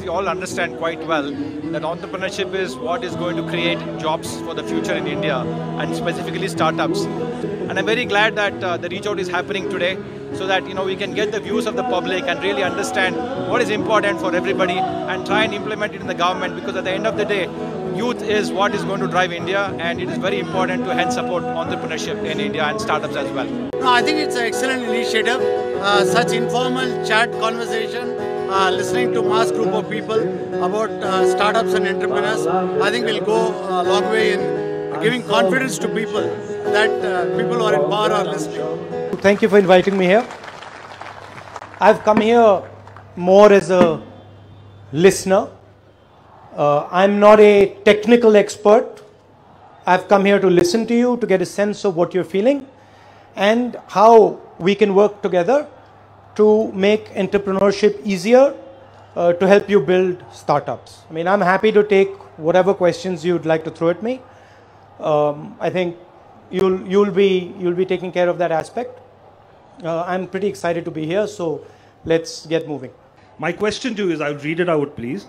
we all understand quite well that entrepreneurship is what is going to create jobs for the future in India, and specifically startups. And I'm very glad that the reach out is happening today, so that we can get the views of the public and really understand what is important for everybody and try and implement it in the government, because at the end of the day, youth is what is going to drive India, and it is very important to hence support entrepreneurship in India and startups as well. No, I think it's an excellent initiative. Such informal chat conversation, listening to mass group of people about startups and entrepreneurs, I think will go a long way in giving confidence to people that people who are in power are listening. Thank you for inviting me here. I've come here more as a listener. I'm not a technical expert. I've come here to listen to you, to get a sense of what you're feeling and how we can work together to make entrepreneurship easier, to help you build startups. I mean, I'm happy to take whatever questions you'd like to throw at me. I think you'll be taking care of that aspect. I'm pretty excited to be here, so let's get moving. My question to you is, I'll read it out, please.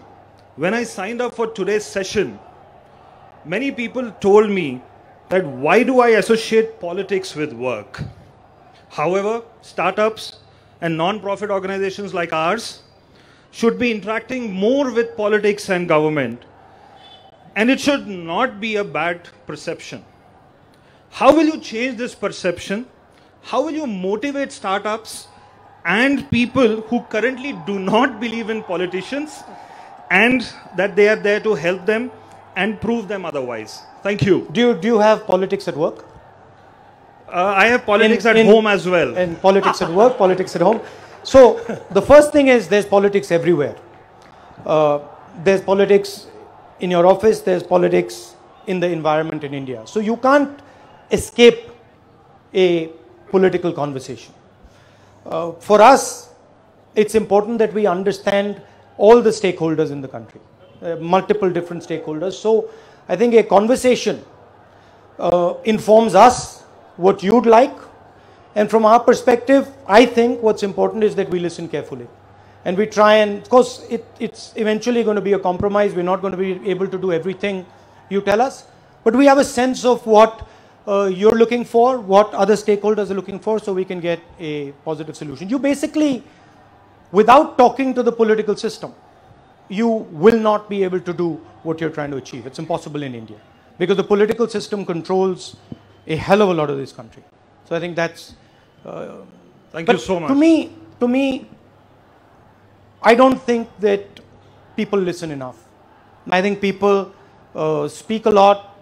When I signed up for today's session, many people told me that why do I associate politics with work? However, startups and non-profit organizations like ours should be interacting more with politics and government, and it should not be a bad perception. How will you change this perception? How will you motivate startups and people who currently do not believe in politicians, and that they are there to help them and prove them otherwise? Thank you. Do you have politics at work? I have politics at home as well. And politics at work, politics at home. So the first thing is, there's politics everywhere. There's politics in your office, there's politics in the environment in India. So you can't escape a political conversation. For us, it's important that we understand all the stakeholders in the country, multiple different stakeholders. So I think a conversation informs us what you'd like. And from our perspective, I think what's important is that we listen carefully. And we try and, of course, it's eventually going to be a compromise. We're not going to be able to do everything you tell us. But we have a sense of what you're looking for, what other stakeholders are looking for, so we can get a positive solution. You basically, without talking to the political system, you will not be able to do what you're trying to achieve. It's impossible in India, because the political system controls a hell of a lot of this country. So I think that's... Thank you so much. To me, I don't think that people listen enough. I think people speak a lot,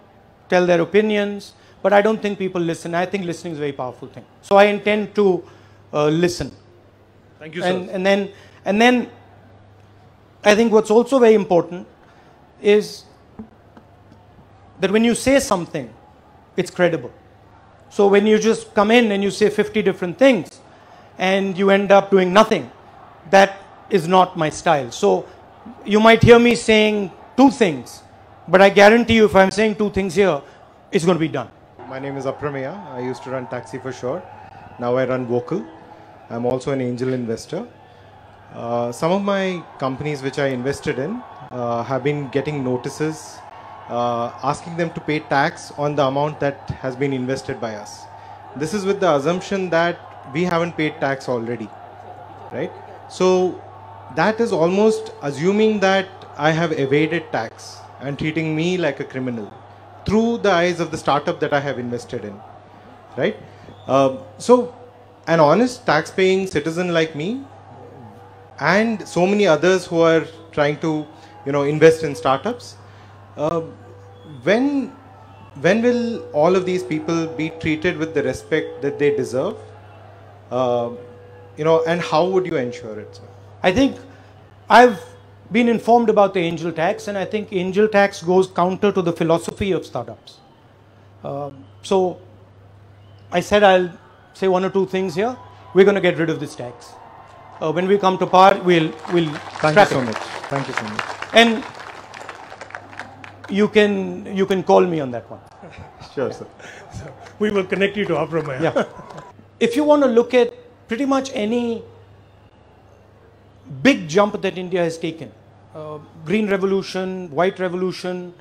tell their opinions, but I don't think people listen. I think listening is a very powerful thing. So I intend to listen. Thank you, sir. And then I think what's also very important is that when you say something, it's credible. So when you just come in and you say 50 different things and you end up doing nothing, that is not my style. So you might hear me saying two things, but I guarantee you, if I'm saying two things here, it's going to be done. My name is Aprameya. I used to run Taxi for Sure. Now I run Vocal. I'm also an angel investor. Some of my companies which I invested in have been getting notices asking them to pay tax on the amount that has been invested by us. This is with the assumption that we haven't paid tax already, right? So that is almost assuming that I have evaded tax and treating me like a criminal through the eyes of the startup that I have invested in, right? So an honest tax-paying citizen like me, and so many others who are trying to, invest in startups, when will all of these people be treated with the respect that they deserve? And how would you ensure it, sir? I think I've been informed about the angel tax, and I think angel tax goes counter to the philosophy of startups. So I said I'll say one or two things here. We're going to get rid of this tax. When we come to power, we'll scrap it. Thank you so much. And you can call me on that one. Sure, sir. So we will connect you to Aprameya. Yeah. If you want to look at pretty much any big jump that India has taken green revolution, white revolution,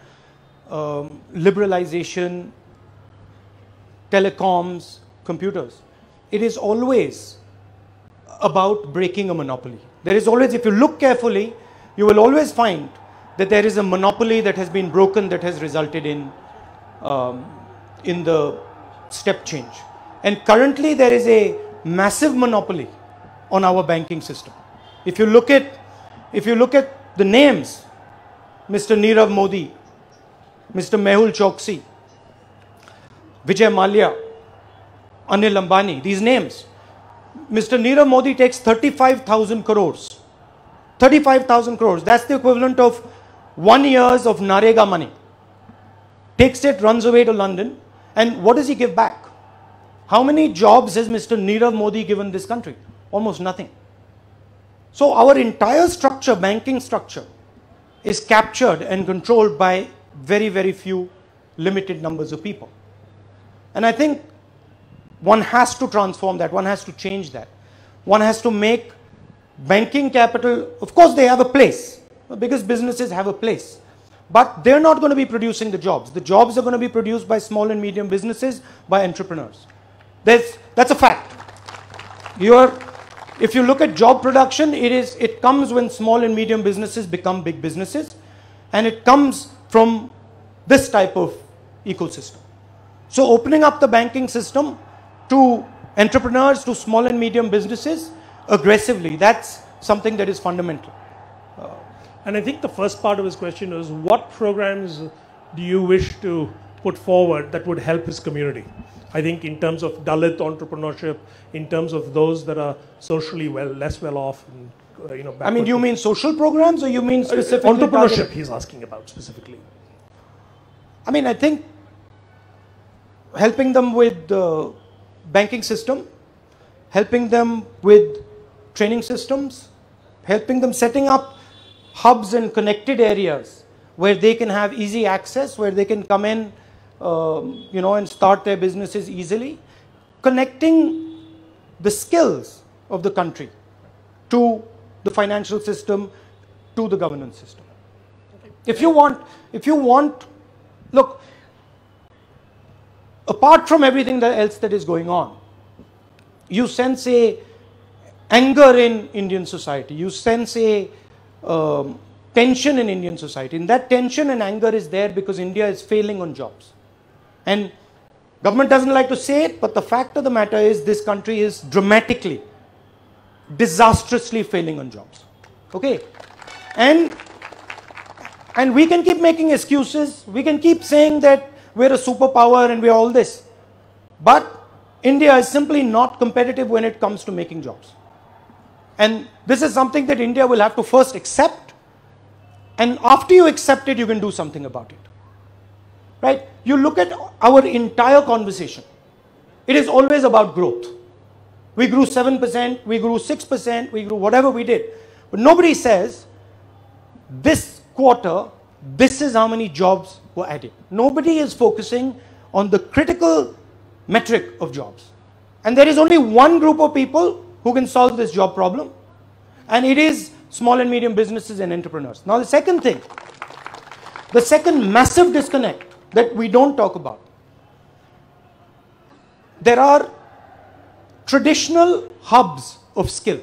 liberalization, telecoms, computers. It is always about breaking a monopoly. There is always, if you look carefully, you will always find that there is a monopoly that has been broken that has resulted in the step change. And currently there is a massive monopoly on our banking system. If you look at the names, Mr. Nirav Modi, Mr. Mehul Choksi, Vijay Malia, Anil Ambani, these names. Mr. Nirav Modi takes 35,000 crores. 35,000 crores, that's the equivalent of 1 year's of Narega money. Takes it, runs away to London, and what does he give back? How many jobs has Mr. Nirav Modi given this country? Almost nothing. So our entire structure, banking structure, is captured and controlled by very, very few limited numbers of people. And I think one has to transform that, one has to change that. One has to make banking capital, of course they have a place, the biggest businesses have a place, but they're not going to be producing the jobs. The jobs are going to be produced by small and medium businesses, by entrepreneurs. That's a fact. If you look at job production, it comes when small and medium businesses become big businesses, and it comes from this type of ecosystem. So opening up the banking system to entrepreneurs, to small and medium businesses aggressively, that's something that is fundamental. And I think the first part of his question was, what programs do you wish to put forward that would help his community? I think in terms of Dalit entrepreneurship, in terms of those that are socially less well off. And, I mean, do you mean social programs or you mean specifically? Entrepreneurship he's asking about specifically. I mean, I think helping them with the banking system, helping them with training systems, helping them setting up hubs and connected areas where they can have easy access, where they can come in, and start their businesses easily. Connecting the skills of the country to the financial system, to the governance system. If you want, look, apart from everything else that is going on, you sense a anger in Indian society, you sense a tension in Indian society, and that tension and anger is there because India is failing on jobs. And government doesn't like to say it, but the fact of the matter is this country is dramatically, disastrously failing on jobs. Okay? And we can keep making excuses, we can keep saying that we're a superpower and we're all this, but India is simply not competitive when it comes to making jobs. And this is something that India will have to first accept, and after you accept it, you can do something about it. Right? You look at our entire conversation. It is always about growth. We grew 7%, we grew 6%, we grew whatever we did. But nobody says, this quarter, this is how many jobs were added. Nobody is focusing on the critical metric of jobs. And there is only one group of people who can solve this job problem, and it is small and medium businesses and entrepreneurs. Now the second thing, the second massive disconnect that we don't talk about, there are traditional hubs of skill.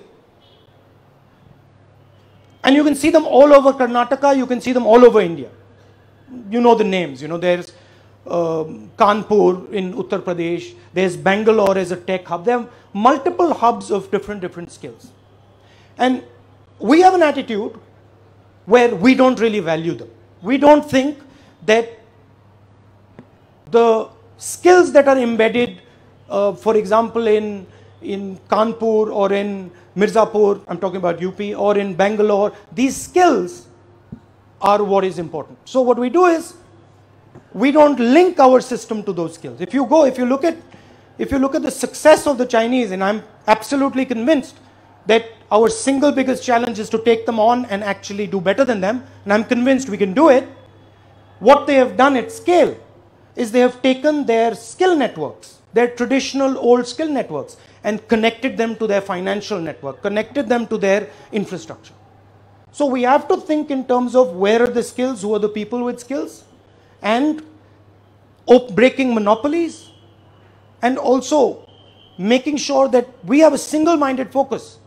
And you can see them all over Karnataka, you can see them all over India. You know the names, there's Kanpur in Uttar Pradesh, there's Bangalore as a tech hub. There are multiple hubs of different skills. And we have an attitude where we don't really value them. We don't think that the skills that are embedded, for example, in Kanpur or in Mirzapur, I'm talking about UP, or in Bangalore, these skills are what is important. So what we do is, we don't link our system to those skills. If you look at the success of the Chinese, and I'm absolutely convinced that our single biggest challenge is to take them on and actually do better than them, and I'm convinced we can do it. What they have done at scale is they have taken their skill networks, their traditional old skill networks, and connected them to their financial network, connected them to their infrastructure. So we have to think in terms of where are the skills, who are the people with skills, and breaking monopolies, and also making sure that we have a single-minded focus,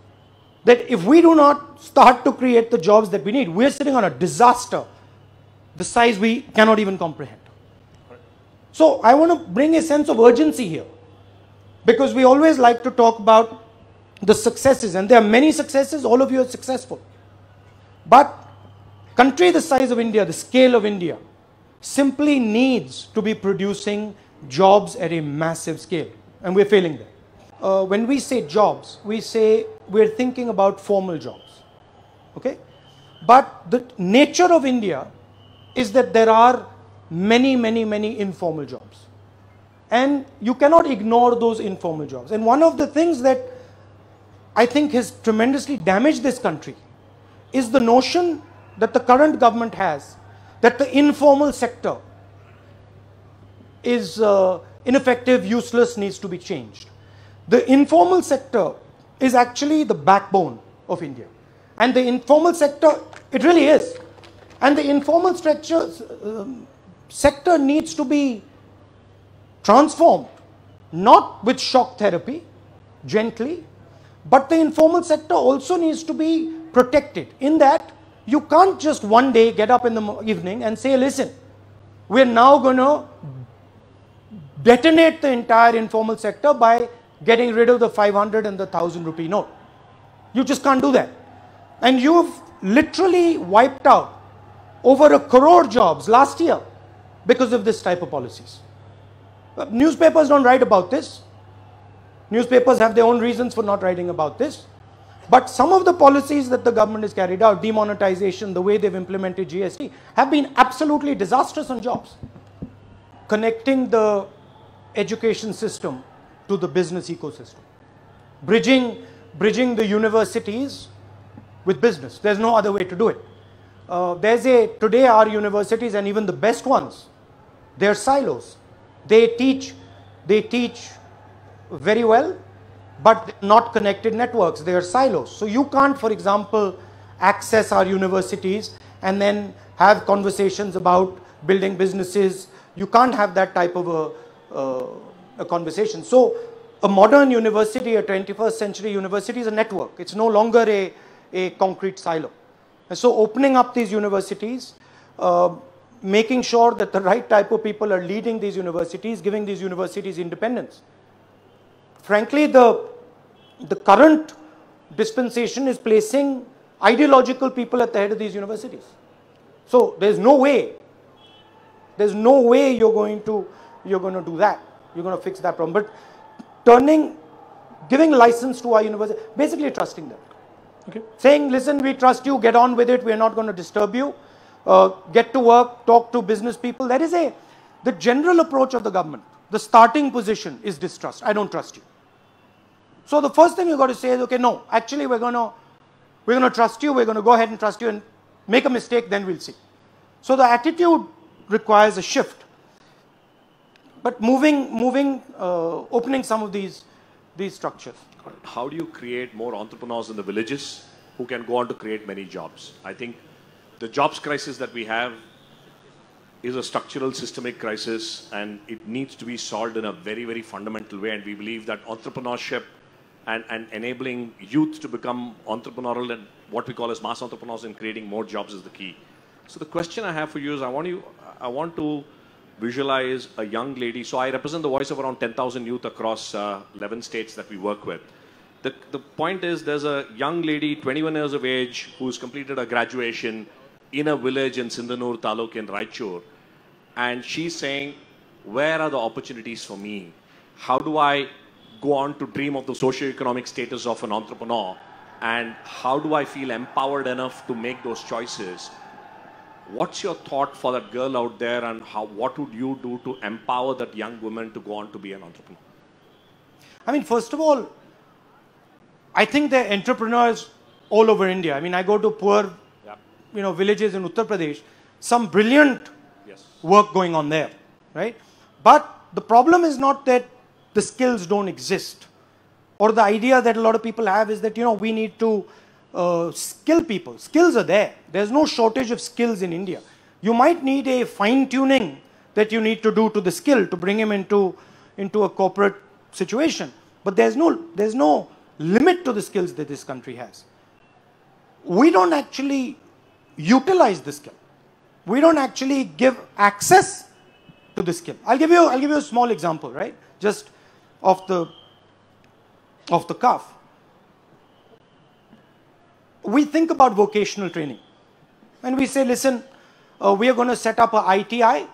that if we do not start to create the jobs that we need, we're sitting on a disaster the size we cannot even comprehend. So I want to bring a sense of urgency here, because we always like to talk about the successes, and there are many successes, all of you are successful. But country the size of India, the scale of India, simply needs to be producing jobs at a massive scale, and we're failing there. When we say jobs, we say we're thinking about formal jobs, okay? But the nature of India is that there are many informal jobs, and you cannot ignore those informal jobs. And one of the things that I think has tremendously damaged this country is the notion that the current government has that the informal sector is ineffective, useless, needs to be changed. The informal sector is actually the backbone of India, and the informal sector, it really is, and the informal sector needs to be transformed, not with shock therapy, gently, but the informal sector also needs to be protected, in that you can't just one day get up in the evening and say, listen, we're now going to detonate the entire informal sector by getting rid of the 500 and the 1000 rupee note. You just can't do that. And you've literally wiped out over 1 crore jobs last year because of this type of policies. But newspapers don't write about this. Newspapers have their own reasons for not writing about this. But some of the policies that the government has carried out, demonetization, the way they've implemented GST, have been absolutely disastrous on jobs. Connecting the education system to the business ecosystem. Bridging the universities with business. There's no other way to do it. Today our universities, and even the best ones, they're silos. They teach very well, but not connected networks. They are silos. So you can't, for example, access our universities and then have conversations about building businesses. You can't have that type of a conversation. So a modern university, a 21st century university, is a network. It's no longer a concrete silo. And so opening up these universities, making sure that the right type of people are leading these universities, giving these universities independence. Frankly, the current dispensation is placing ideological people at the head of these universities. So there's no way you're going to do that. You're going to fix that problem. But giving license to our university, basically trusting them. Okay. Saying, listen, we trust you, get on with it, we're not going to disturb you. Get to work, talk to business people. That is the general approach of the government. The starting position is distrust. I don't trust you. So the first thing you've got to say is, okay, no, actually we're going to trust you, we're going to go ahead and trust you, and make a mistake, then we'll see. So the attitude requires a shift. But opening some of these structures. How do you create more entrepreneurs in the villages who can go on to create many jobs? I think the jobs crisis that we have is a structural systemic crisis, and it needs to be solved in a very fundamental way. And we believe that entrepreneurship and enabling youth to become entrepreneurial and what we call as mass entrepreneurs and creating more jobs is the key. So the question I have for you is, I want to visualize a young lady. So I represent the voice of around 10,000 youth across 11 states that we work with. The point is, there's a young lady, 21 years of age, who's completed her graduation in a village in Sindhanur Taluk in Raichur. And she's saying, where are the opportunities for me? How do I go on to dream of the socioeconomic status of an entrepreneur? And how do I feel empowered enough to make those choices? What's your thought for that girl out there, and what would you do to empower that young woman to go on to be an entrepreneur? I mean, first of all, I think there are entrepreneurs all over India. I mean, I go to poor, villages in Uttar Pradesh, some brilliant work going on there, right? But the problem is not that the skills don't exist, or the idea that a lot of people have is that, we need to skilled people. Skills are there. There's no shortage of skills in India. You might need a fine-tuning that you need to do to the skill to bring him into a corporate situation. But there's no limit to the skills that this country has. We don't actually utilize the skill. We don't actually give access to the skill. I'll give you a small example, right? Just off the cuff. We think about vocational training and we say, listen, we are going to set up an ITI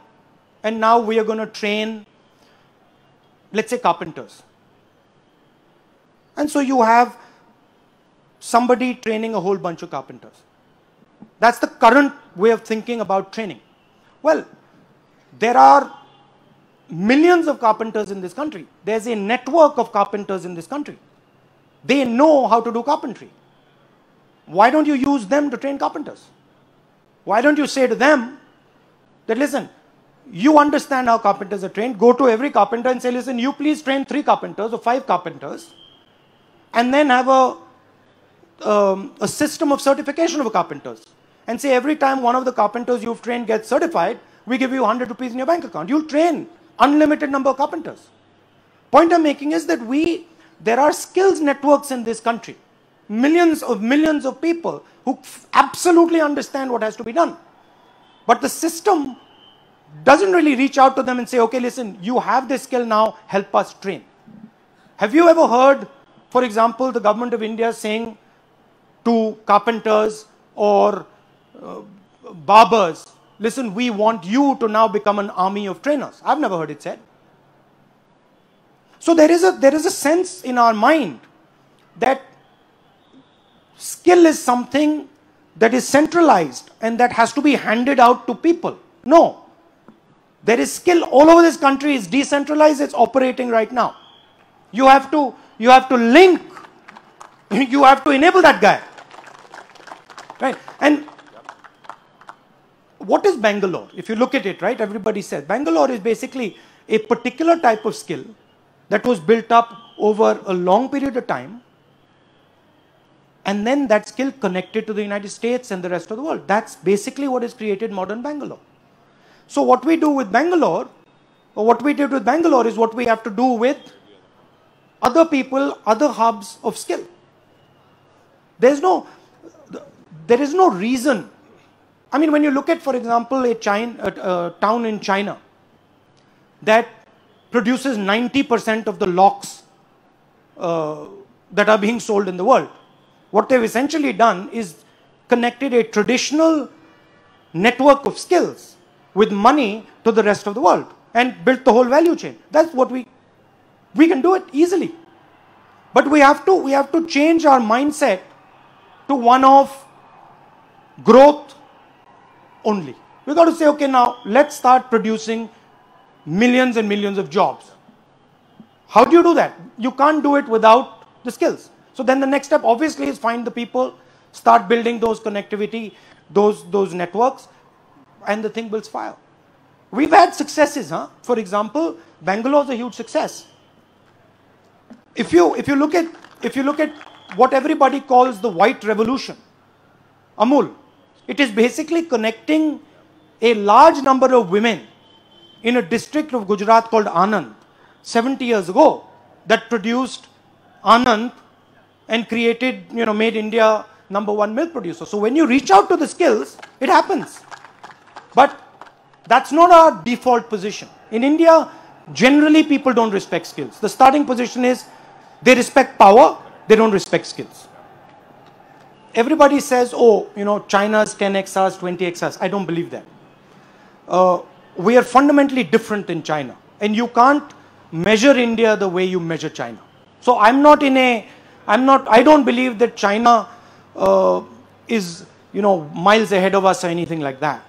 and now we are going to train, let's say, carpenters. And so you have somebody training a whole bunch of carpenters. That's the current way of thinking about training. Well, there are millions of carpenters in this country. There's a network of carpenters in this country. They know how to do carpentry. Why don't you use them to train carpenters? Why don't you say to them that, listen, you understand how carpenters are trained. Go to every carpenter and say, listen, you please train 3 carpenters or 5 carpenters and then have a system of certification of carpenters and say every time one of the carpenters you've trained gets certified, we give you 100 rupees in your bank account. You'll train unlimited number of carpenters. Point I'm making is that there are skills networks in this country. Millions of people who absolutely understand what has to be done. But the system doesn't really reach out to them and say, okay, listen, you have this skill now, help us train. Have you ever heard, for example, the government of India saying to carpenters or barbers, listen, we want you to now become an army of trainers? I've never heard it said. So there is a sense in our mind that skill is something that is centralized and that has to be handed out to people. No. There is skill all over this country. It's decentralized. It's operating right now. You have to link. You have to enable that guy. Right? And what is Bangalore? If you look at it, right, everybody says Bangalore is basically a particular type of skill that was built up over a long period of time. And then that skill connected to the United States and the rest of the world. That's basically what has created modern Bangalore. So what we do with Bangalore, or what we did with Bangalore, is what we have to do with other people, other hubs of skill. There is no reason. I mean, when you look at, for example, a town in China that produces 90% of the locks that are being sold in the world. What they've essentially done is connected a traditional network of skills with money to the rest of the world and built the whole value chain. That's what we can do it easily. But we have to change our mindset to one of growth only. We've got to say, okay, now let's start producing millions and millions of jobs. How do you do that? You can't do it without the skills. So then the next step obviously is find the people, start building those connectivity, those networks, and the thing will fire. We've had successes, huh? For example, Bangalore is a huge success. If you look at what everybody calls the white revolution, Amul, it is basically connecting a large number of women in a district of Gujarat called Anand 70 years ago that produced Anand and created, you know, made India #1 milk producer. So when you reach out to the skills, it happens. But that's not our default position. In India, generally people don't respect skills. The starting position is they respect power, they don't respect skills. Everybody says, oh, you know, China's 10x us, 20x us. I don't believe that. We are fundamentally different than China. And you can't measure India the way you measure China. So I don't believe that China is, you know, miles ahead of us or anything like that.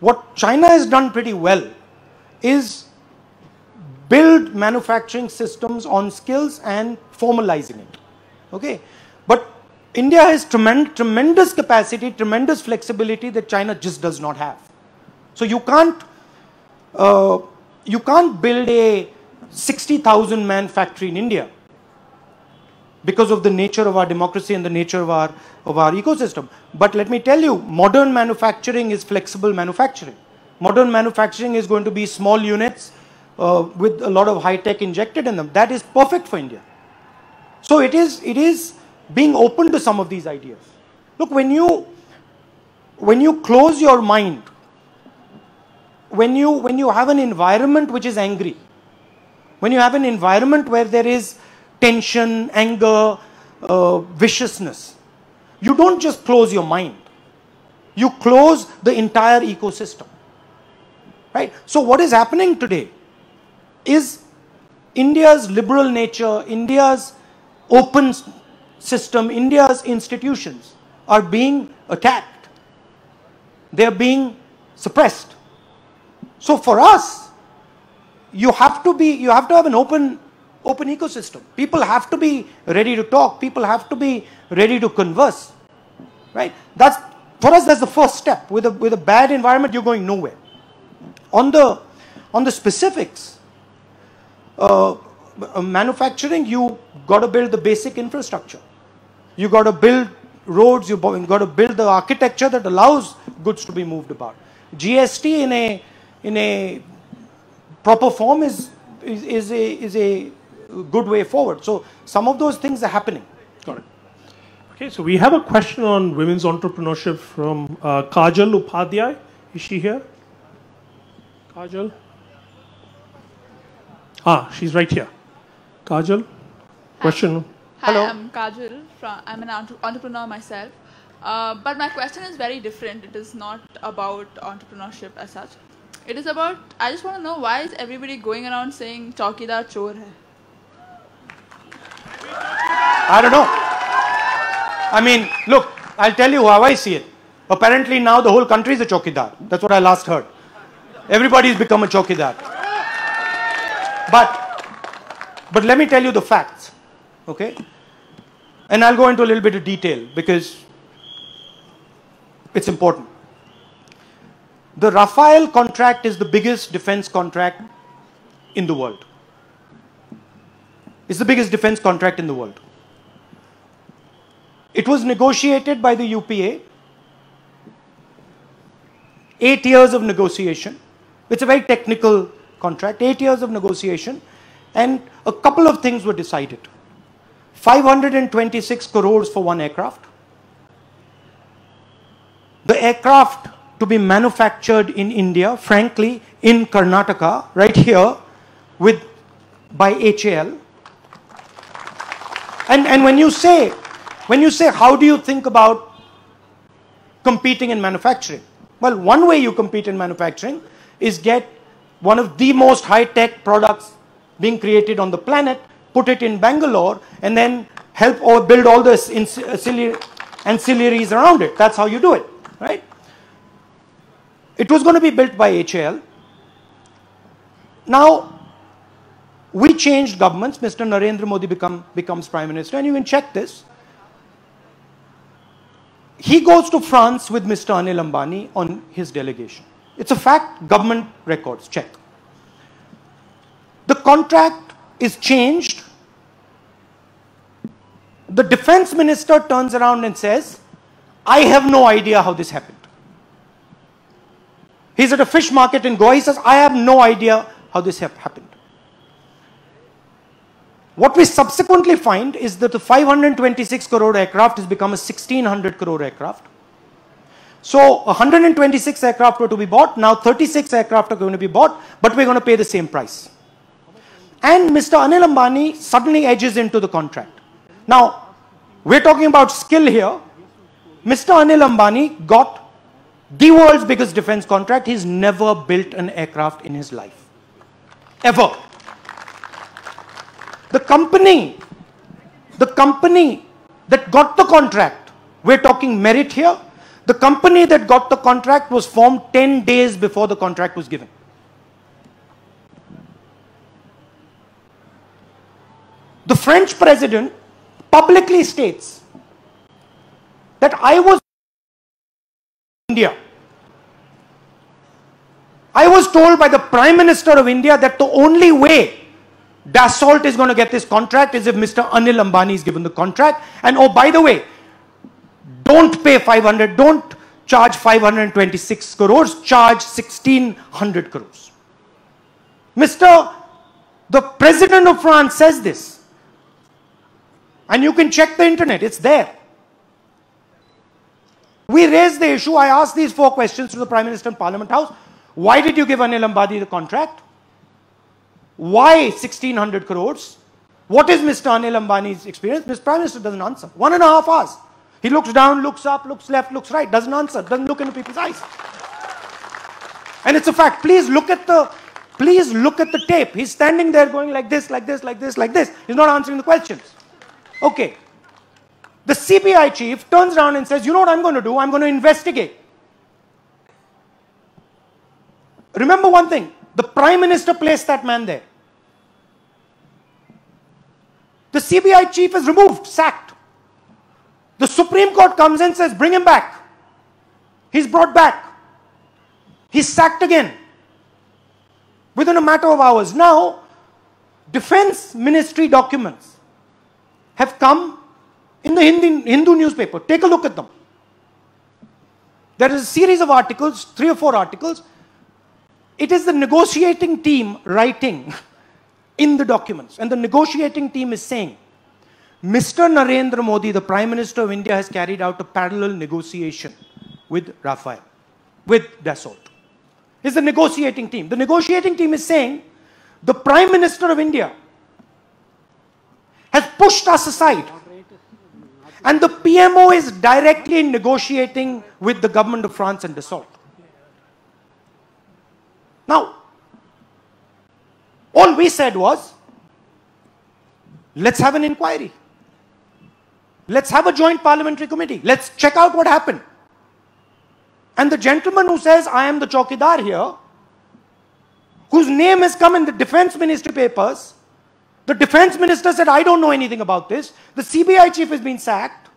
What China has done pretty well is build manufacturing systems on skills and formalizing it. Okay? But India has tremendous capacity, tremendous flexibility that China just does not have. So you can't build a 60,000-man factory in India because of the nature of our democracy and the nature of our ecosystem. But let me tell you, modern manufacturing is flexible manufacturing. Modern manufacturing is going to be small units with a lot of high tech injected in them. That is perfect for India. So it is being open to some of these ideas. Look, when you close your mind, when you have an environment which is angry, when you have an environment where there is tension, anger, viciousness, you don't just close your mind, you close the entire ecosystem, right? So what is happening today is India's liberal nature, India's open system, India's institutions are being attacked. They are being suppressed. So for us, you have to have an open ecosystem. People have to be ready to talk. People have to be ready to converse, right? That's, for us, that's the first step. With a bad environment, you're going nowhere. On the specifics, manufacturing, you got to build the basic infrastructure. You got to build roads. You got to build the architecture that allows goods to be moved about. GST in a proper form is a good way forward. So some of those things are happening. Got it. Okay, so we have a question on women's entrepreneurship from Kajal Upadhyay. Is she here? Kajal? Ah, she's right here. Kajal, question. Hi, hello. I'm Kajal. I'm an entrepreneur myself. But my question is very different. It is not about entrepreneurship as such. It is about, I just want to know, why is everybody going around saying Chaukidar Chor hai? I don't know. I mean, look, I'll tell you how I see it. Apparently now the whole country is a Chaukidar. That's what I last heard. Everybody's become a Chaukidar. But let me tell you the facts, okay? And I'll go into a little bit of detail because it's important. The Rafale contract is the biggest defense contract in the world. It's the biggest defense contract in the world. It was negotiated by the UPA. 8 years of negotiation. It's a very technical contract. 8 years of negotiation. And a couple of things were decided. 526 crores for one aircraft. The aircraft to be manufactured in India, frankly, in Karnataka, right here, with by HAL. And when you say, how do you think about competing in manufacturing? Well, one way you compete in manufacturing is get one of the most high-tech products being created on the planet, put it in Bangalore, and then help or build all the ancillaries around it. That's how you do it, right? It was going to be built by HAL. Now, we changed governments. Mr. Narendra Modi becomes Prime Minister. And you can check this. He goes to France with Mr. Anil Ambani on his delegation. It's a fact. Government records. Check. The contract is changed. The defense minister turns around and says, I have no idea how this happened. He's at a fish market in Goa. He says, I have no idea how this happened. What we subsequently find is that the 526 crore aircraft has become a 1600 crore aircraft. So 126 aircraft were to be bought. Now 36 aircraft are going to be bought, but we're going to pay the same price. And Mr. Anil Ambani suddenly edges into the contract. Now, we're talking about skill here. Mr. Anil Ambani got the world's biggest defense contract. He's never built an aircraft in his life. Ever. The company that got the contract, we're talking merit here, the company that got the contract was formed 10 days before the contract was given. The French president publicly states that I was told by the Prime Minister of India that the only way Dassault is going to get this contract as if Mr. Anil Ambani is given the contract. And oh, by the way, don't pay 500, don't charge 526 crores, charge 1600 crores. Mr. The President of France says this. And you can check the internet, it's there. We raised the issue, I asked these four questions to the Prime Minister and Parliament House. Why did you give Anil Ambani the contract? Why 1600 crores? What is Mr. Anil Ambani's experience? Mr. Prime Minister doesn't answer. 1.5 hours. He looks down, looks up, looks left, looks right, doesn't answer, doesn't look into people's eyes. And it's a fact. Please look at the tape. He's standing there going like this, like this, like this, like this. He's not answering the questions. Okay. The CBI chief turns around and says, you know what I'm going to do? I'm going to investigate. Remember one thing. The Prime Minister placed that man there. The CBI chief is removed, sacked. The Supreme Court comes and says, bring him back. He's brought back. He's sacked again. Within a matter of hours. Now, Defense Ministry documents have come in the Hindu newspaper. Take a look at them. There is a series of articles, 3 or 4 articles. It is the negotiating team writing in the documents. And the negotiating team is saying, Mr. Narendra Modi, the Prime Minister of India, has carried out a parallel negotiation with Rafale, with Dassault. It's the negotiating team. The negotiating team is saying, the Prime Minister of India has pushed us aside. And the PMO is directly negotiating with the government of France and Dassault. Now, all we said was, let's have an inquiry. Let's have a joint parliamentary committee. Let's check out what happened. And the gentleman who says, I am the chowkidar here, whose name has come in the defense ministry papers, the defense minister said, I don't know anything about this. The CBI chief has been sacked.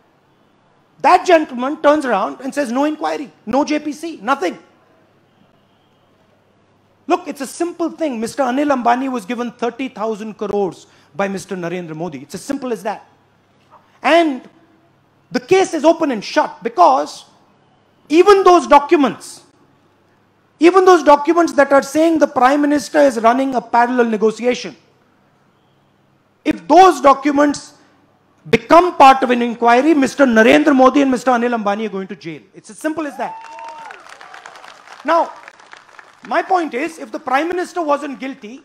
That gentleman turns around and says, no inquiry, no JPC, nothing. Look, it's a simple thing. Mr. Anil Ambani was given 30,000 crores by Mr. Narendra Modi. It's as simple as that. And the case is open and shut because even those documents that are saying the Prime Minister is running a parallel negotiation, if those documents become part of an inquiry, Mr. Narendra Modi and Mr. Anil Ambani are going to jail. It's as simple as that. Now, my point is, if the Prime Minister wasn't guilty,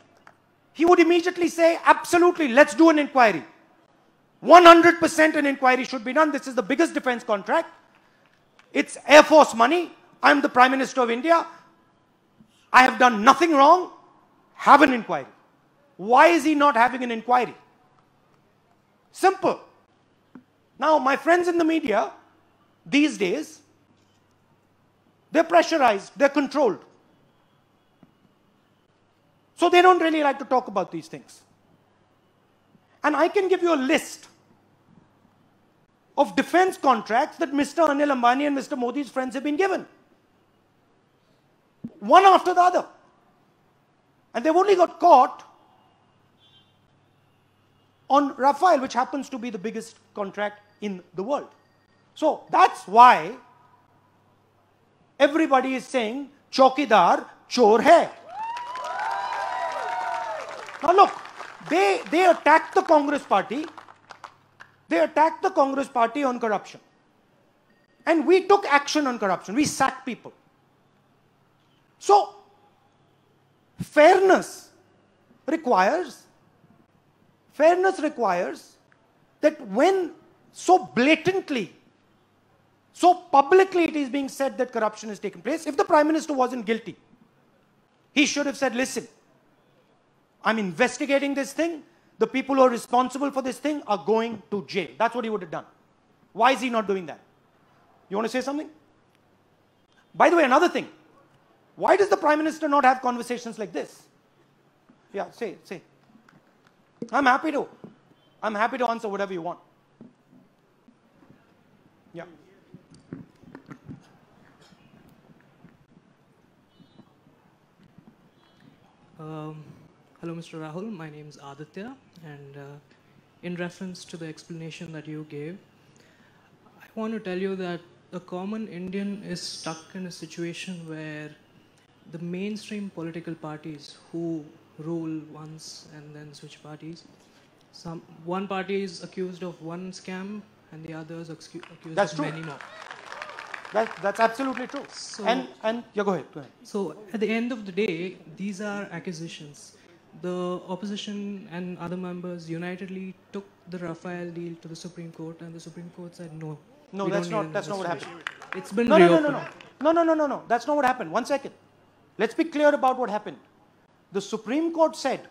he would immediately say, absolutely, let's do an inquiry. 100% an inquiry should be done. This is the biggest defense contract. It's Air Force money. I'm the Prime Minister of India. I have done nothing wrong. Have an inquiry. Why is he not having an inquiry? Simple. Now, my friends in the media, these days, they're pressurized, they're controlled. So they don't really like to talk about these things. And I can give you a list of defense contracts that Mr. Anil Ambani and Mr. Modi's friends have been given. One after the other. And they've only got caught on Rafale, which happens to be the biggest contract in the world. So that's why everybody is saying, Chowkidar Chor Hai. Now look, they attacked the Congress party. They attacked the Congress party on corruption. And we took action on corruption. We sacked people. So, fairness requires that when so blatantly, so publicly it is being said that corruption has taken place, if the Prime Minister wasn't guilty, he should have said, listen, I'm investigating this thing. The people who are responsible for this thing are going to jail. That's what he would have done. Why is he not doing that? You want to say something? By the way, another thing. Why does the Prime Minister not have conversations like this? Yeah, say. I'm happy to answer whatever you want. Yeah. Hello, Mr. Rahul. My name is Aditya, and in reference to the explanation that you gave, I want to tell you that the common Indian is stuck in a situation where the mainstream political parties who rule once and then switch parties, one party is accused of one scam and the other is accused of many more. That's absolutely true. So, and yeah, go ahead. So at the end of the day, these are accusations. The opposition and other members unitedly took the Rafale deal to the Supreme Court, and the Supreme Court said no. No, that's not what happened. It's been reopened. No. That's not what happened. One second. Let's be clear about what happened. The Supreme Court said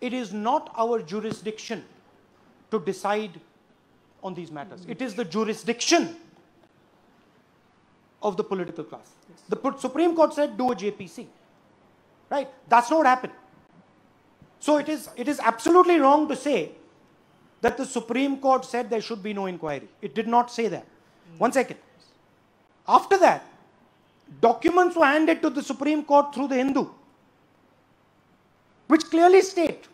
it is not our jurisdiction to decide on these matters. Mm-hmm. It is the jurisdiction of the political class. Yes. The Supreme Court said do a JPC. Right? That's not what happened. So it is absolutely wrong to say that the Supreme Court said there should be no inquiry. It did not say that. One second. After that, documents were handed to the Supreme Court through the Hindu, which clearly state,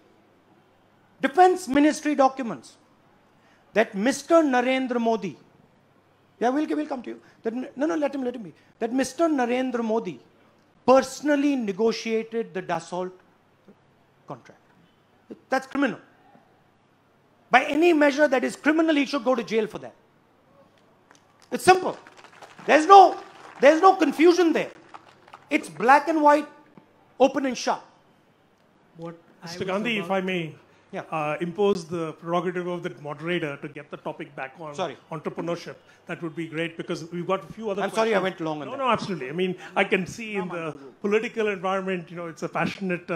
Defense Ministry documents, that Mr. Narendra Modi, yeah, we'll come to you. That, no, let him be. That Mr. Narendra Modi personally negotiated the Dassault contract. That's criminal. By any measure that is criminal, he should go to jail for that. It's simple. There's no confusion there. It's black and white, open and shut. Mr. Gandhi, if I may, yeah, impose the prerogative of the moderator to get the topic back on entrepreneurship, that would be great, because we've got a few other questions. Sorry I went long on that. No, absolutely. I mean, I can see in the political environment, you know, it's a passionate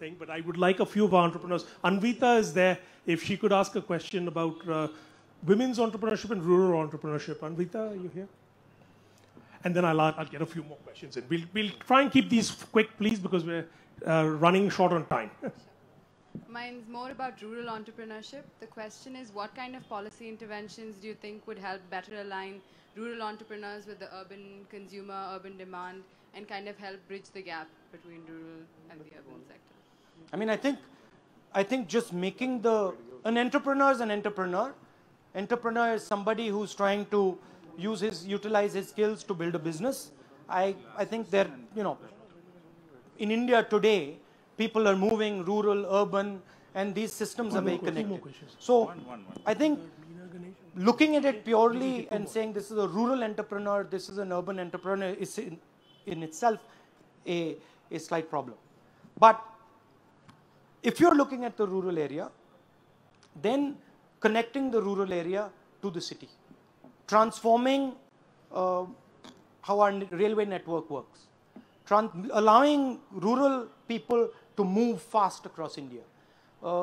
thing, but I would like a few of our entrepreneurs. Anvita is there. If she could ask a question about women's entrepreneurship and rural entrepreneurship. Anvita, are you here? And then I'll get a few more questions in. We'll try and keep these quick, please, because we're running short on time. Mine's more about rural entrepreneurship. The question is, what kind of policy interventions do you think would help better align rural entrepreneurs with the urban consumer, urban demand, and kind of help bridge the gap between rural and the urban sector? I mean, I think just making an entrepreneur is an entrepreneur. Entrepreneur is somebody who's trying to utilize his skills to build a business. I think that, you know, in India today, people are moving rural, urban, and these systems are very connected. So I think looking at it purely and saying this is a rural entrepreneur, this is an urban entrepreneur, is in itself a slight problem. But if you're looking at the rural area, then connecting the rural area to the city, transforming how our railway network works, allowing rural people to move fast across India,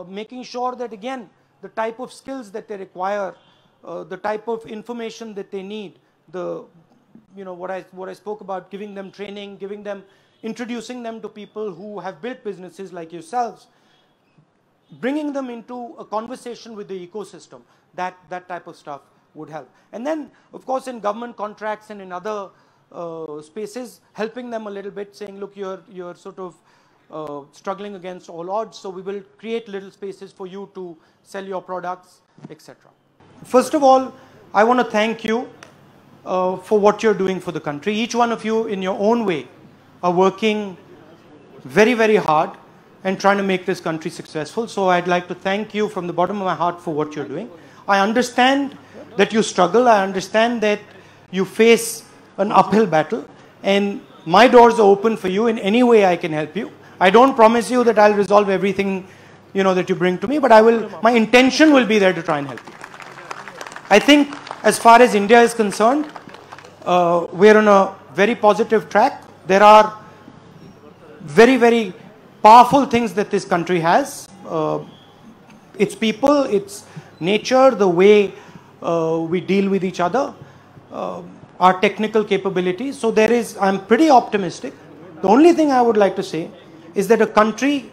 making sure that, again, the type of skills that they require, the type of information that they need, the, you know, what I spoke about, giving them training, introducing them to people who have built businesses like yourselves, bringing them into a conversation with the ecosystem, that type of stuff would help. And then, of course, in government contracts and in other spaces, helping them a little bit, saying, look, you're sort of struggling against all odds, so we will create little spaces for you to sell your products, etc. First of all, I want to thank you for what you're doing for the country. Each one of you, in your own way, are working very, very hard and trying to make this country successful. So I'd like to thank you from the bottom of my heart for what you're doing. I understand that you struggle. I understand that you face an uphill battle, and my doors are open for you in any way I can help you. I don't promise you that I'll resolve everything, you know, that you bring to me, but I will. My intention will be there to try and help you. I think as far as India is concerned, we're on a very positive track. There are very, very powerful things that this country has. Its people, its nature, the way we deal with each other, our technical capabilities. So there is, I'm pretty optimistic. The only thing I would like to say is that a country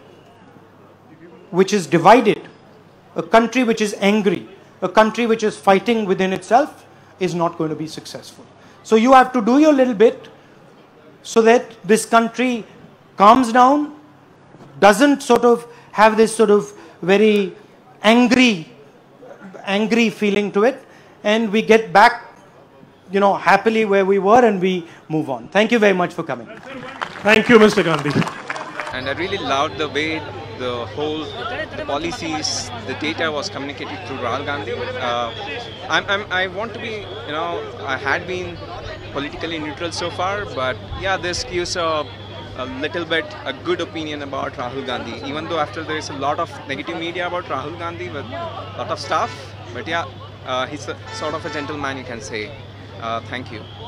which is divided, a country which is angry, a country which is fighting within itself is not going to be successful. So you have to do your little bit so that this country calms down, doesn't sort of have this sort of very angry feeling to it, and we get back, you know, happily where we were, and we move on. Thank you very much for coming. Thank you, Mr. Gandhi. And I really loved the way the whole policies, the data was communicated through Rahul Gandhi. I want to be, you know, I had been politically neutral so far, but yeah, this gives a little bit a good opinion about Rahul Gandhi. Even though after there is a lot of negative media about Rahul Gandhi with a lot of stuff, but yeah, he's a, sort of a gentleman, you can say. Thank you.